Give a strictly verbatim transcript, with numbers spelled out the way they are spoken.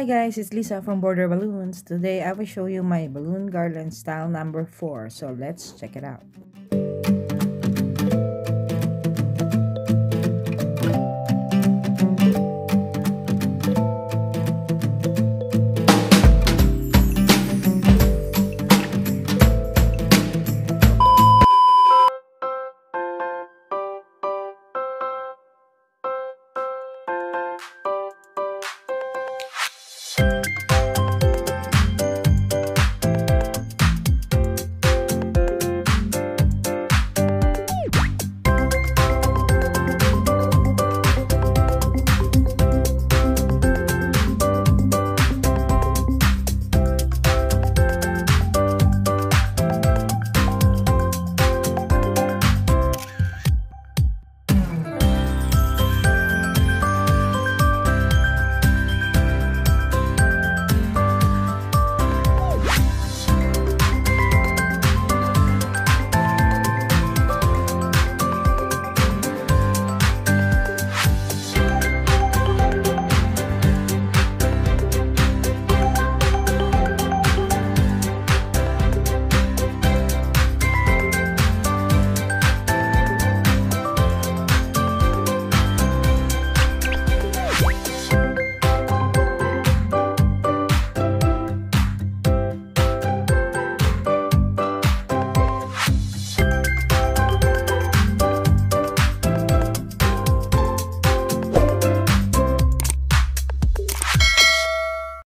Hi guys, it's Lisa from Border Balloons. Today I will show you my balloon garland style number four, so let's check it out.